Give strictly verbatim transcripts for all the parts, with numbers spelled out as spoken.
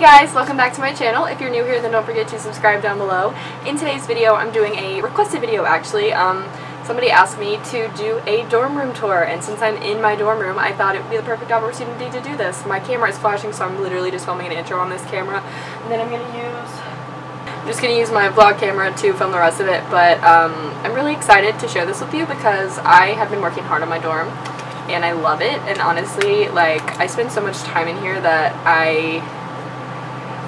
Hey guys, welcome back to my channel. If you're new here, then don't forget to subscribe down below. In today's video, I'm doing a requested video actually. Um, somebody asked me to do a dorm room tour, and since I'm in my dorm room, I thought it would be the perfect opportunity to do this. My camera is flashing, so I'm literally just filming an intro on this camera, and then I'm going to use... I'm just going to use my vlog camera to film the rest of it, but um, I'm really excited to share this with you because I have been working hard on my dorm, and I love it, and honestly, like, I spend so much time in here that I...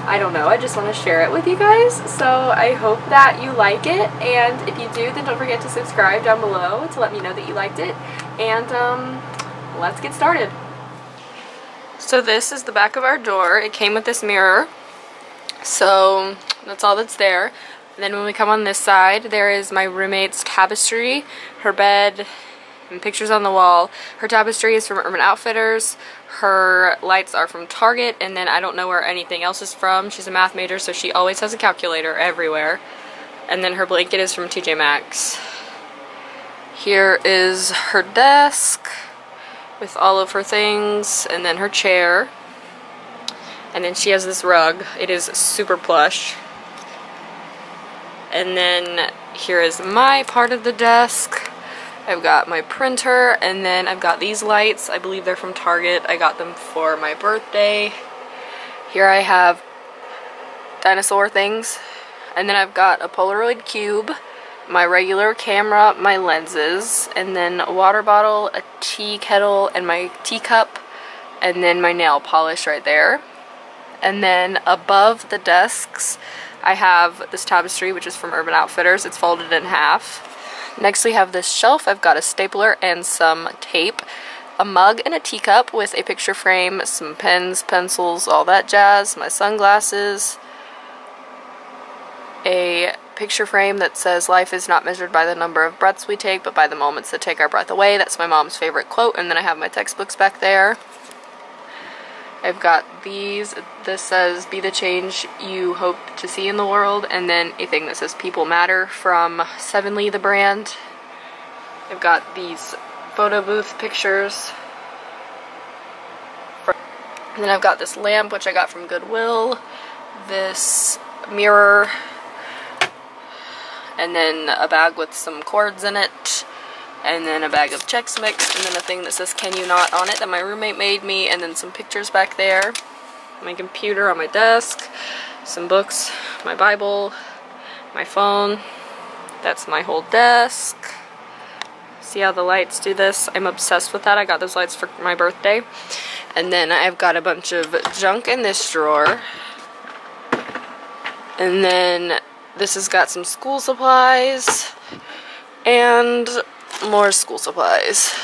I don't know, I just want to share it with you guys, so I hope that you like it, and if you do, then don't forget to subscribe down below to let me know that you liked it, and um, let's get started. So this is the back of our door. It came with this mirror, so that's all that's there. And then when we come on this side, there is my roommate's tapestry, her bed, and pictures on the wall. Her tapestry is from Urban Outfitters. Her lights are from Target, and then I don't know where anything else is from. She's a math major, so she always has a calculator everywhere. And then her blanket is from T J Maxx. Here is her desk with all of her things, and then her chair. And then she has this rug. It is super plush. And then here is my part of the desk. I've got my printer, and then I've got these lights. I believe they're from Target. I got them for my birthday. Here I have dinosaur things, and then I've got a Polaroid cube, my regular camera, my lenses, and then a water bottle, a tea kettle, and my teacup, and then my nail polish right there. And then above the desks, I have this tapestry, which is from Urban Outfitters. It's folded in half. Next we have this shelf. I've got a stapler and some tape, a mug and a teacup with a picture frame, some pens, pencils, all that jazz, my sunglasses, a picture frame that says, "Life is not measured by the number of breaths we take, but by the moments that take our breath away." That's my mom's favorite quote. And then I have my textbooks back there. I've got these. This says, "Be the change you hope to see in the world," and then a thing that says "People Matter" from Sevenly, the brand. I've got these photo booth pictures. And then I've got this lamp, which I got from Goodwill, this mirror, and then a bag with some cords in it, and then a bag of Chex Mix, and then a thing that says "Can You Not" on it that my roommate made me, and then some pictures back there, my computer on my desk, some books, my Bible, my phone. That's my whole desk. See how the lights do this? I'm obsessed with that. I got those lights for my birthday. And then I've got a bunch of junk in this drawer. And then this has got some school supplies, and more school supplies.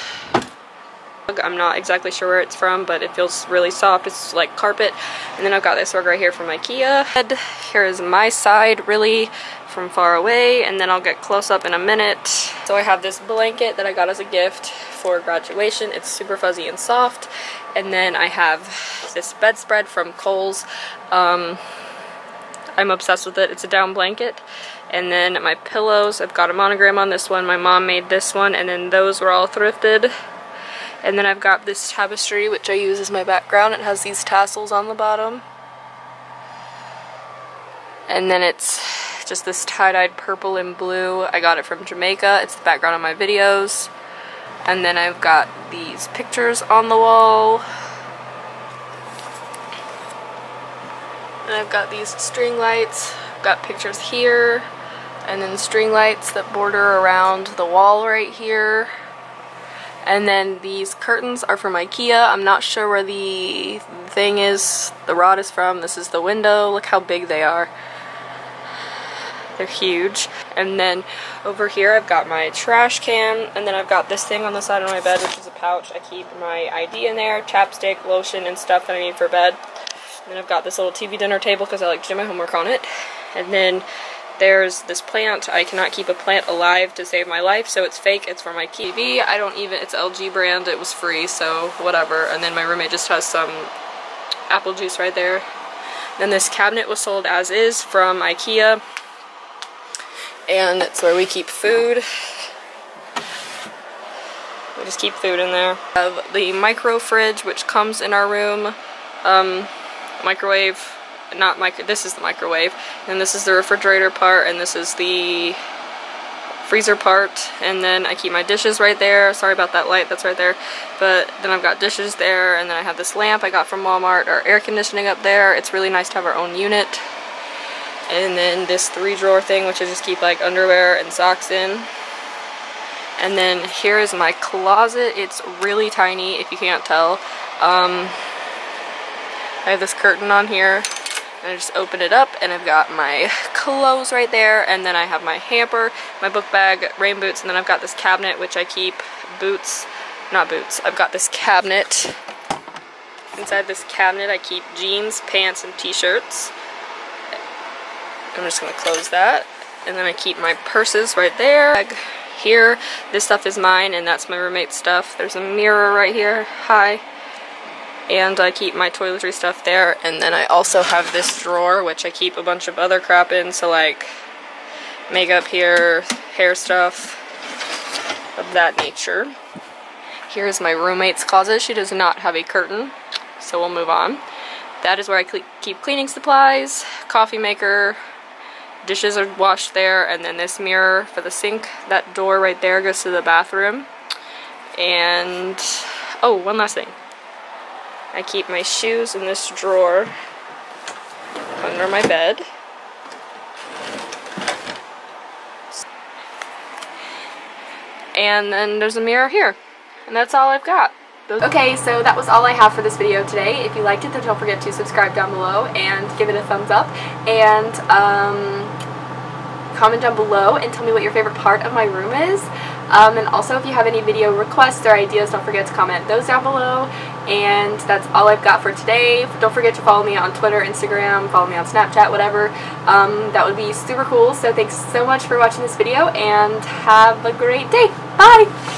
I'm not exactly sure where it's from, but it feels really soft. It's like carpet. And then I've got this rug right here from Ikea. Here is my side, really, from far away, and then I'll get close up in a minute. So I have this blanket that I got as a gift for graduation. It's super fuzzy and soft. And then I have this bedspread from Kohl's. Um, I'm obsessed with it. It's a down blanket. And then my pillows, I've got a monogram on this one, my mom made this one, and then those were all thrifted. And then I've got this tapestry, which I use as my background. It has these tassels on the bottom. And then it's just this tie-dyed purple and blue. I got it from Jamaica. It's the background on my videos. And then I've got these pictures on the wall. And I've got these string lights. I've got pictures here, and then string lights that border around the wall right here. And then these curtains are from Ikea. I'm not sure where the thing is, the rod is from. This is the window. Look how big they are. They're huge. And then over here I've got my trash can, and then I've got this thing on the side of my bed, which is a pouch. I keep my I D in there, chapstick, lotion, and stuff that I need for bed. And then I've got this little T V dinner table because I like to do my homework on it. And then there's this plant. I cannot keep a plant alive to save my life, so it's fake. It's for my T V. I don't even, it's L G brand. It was free, so whatever. And then my roommate just has some apple juice right there. And then this cabinet was sold as is from Ikea. And it's where we keep food. We just keep food in there. We have the micro fridge, which comes in our room. Um, microwave, not micro, this is the microwave, and this is the refrigerator part, and this is the freezer part, and then I keep my dishes right there. Sorry about that light, that's right there. But then I've got dishes there, and then I have this lamp I got from Walmart, our air conditioning up there. It's really nice to have our own unit. And then this three drawer thing, which I just keep like underwear and socks in. And then here is my closet. It's really tiny if you can't tell. Um, I have this curtain on here, and I just open it up, and I've got my clothes right there, and then I have my hamper, my book bag, rain boots, and then I've got this cabinet which I keep boots, not boots, I've got this cabinet. Inside this cabinet I keep jeans, pants, and t-shirts. I'm just going to close that, and then I keep my purses right there. Here, this stuff is mine, and that's my roommate's stuff. There's a mirror right here, hi. And I keep my toiletry stuff there, and then I also have this drawer which I keep a bunch of other crap in, so like makeup here, hair stuff of that nature. Here is my roommate's closet. She does not have a curtain, so we'll move on. That is where I keep cleaning supplies, coffee maker, dishes are washed there, and then this mirror for the sink. That door right there goes to the bathroom. And oh, one last thing. I keep my shoes in this drawer under my bed. And then there's a mirror here. And that's all I've got. Okay, so that was all I have for this video today. If you liked it, then don't forget to subscribe down below and give it a thumbs up. And um, comment down below and tell me what your favorite part of my room is. Um, and also, if you have any video requests or ideas, don't forget to comment those down below. And that's all I've got for today. Don't forget to follow me on Twitter, Instagram, follow me on Snapchat, whatever. Um, that would be super cool. So thanks so much for watching this video, and have a great day. Bye!